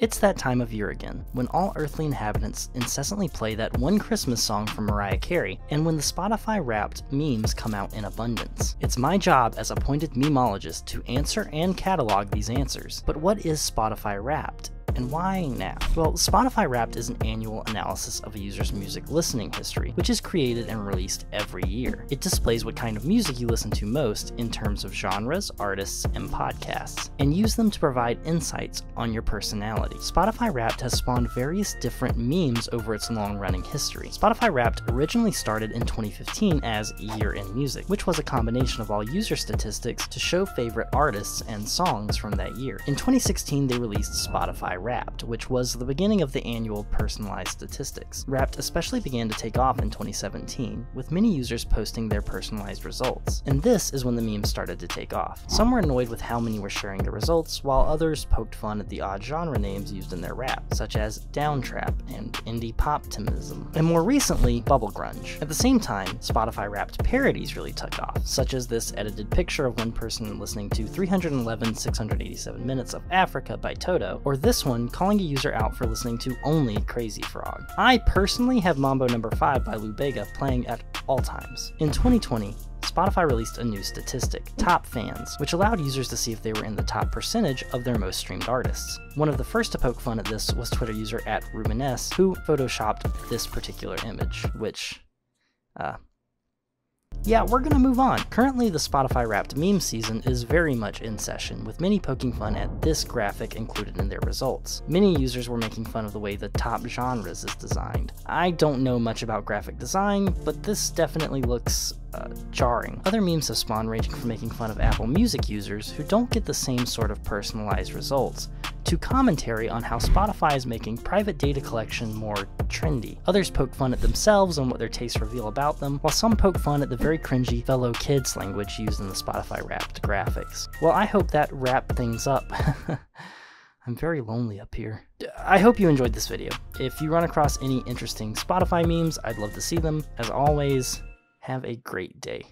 It's that time of year again, when all earthly inhabitants incessantly play that one Christmas song from Mariah Carey, and when the Spotify Wrapped memes come out in abundance. It's my job as appointed memeologist to answer and catalog these answers. But what is Spotify Wrapped? And why now? Well, Spotify Wrapped is an annual analysis of a user's music listening history, which is created and released every year. It displays what kind of music you listen to most in terms of genres, artists, and podcasts, and use them to provide insights on your personality. Spotify Wrapped has spawned various different memes over its long-running history. Spotify Wrapped originally started in 2015 as Year in Music, which was a combination of all user statistics to show favorite artists and songs from that year. In 2016, they released Spotify Wrapped, which was the beginning of the annual personalized statistics. Wrapped especially began to take off in 2017, with many users posting their personalized results. And this is when the memes started to take off. Some were annoyed with how many were sharing the results, while others poked fun at the odd genre names used in their rap, such as downtrap and indie poptimism, and more recently, bubble grunge. At the same time, Spotify Wrapped parodies really took off, such as this edited picture of one person listening to 311,687 minutes of Africa by Toto, or this one calling a user out for listening to only Crazy Frog. I personally have Mambo No. 5 by Lou Bega playing at all times. In 2020, Spotify released a new statistic, Top Fans, which allowed users to see if they were in the top percentage of their most streamed artists. One of the first to poke fun at this was Twitter user @Rubines, who photoshopped this particular image, which, yeah, we're gonna move on. Currently, the Spotify Wrapped meme season is very much in session, with many poking fun at this graphic included in their results. Many users were making fun of the way the top genres is designed. I don't know much about graphic design, but this definitely looks jarring. Other memes have spawned, ranging from making fun of Apple Music users who don't get the same sort of personalized results, to commentary on how Spotify is making private data collection more trendy. Others poke fun at themselves and what their tastes reveal about them, while some poke fun at the very cringy fellow kids language used in the Spotify Wrapped graphics. Well, I hope that wrapped things up. I'm very lonely up here. I hope you enjoyed this video. If you run across any interesting Spotify memes, I'd love to see them. As always, have a great day.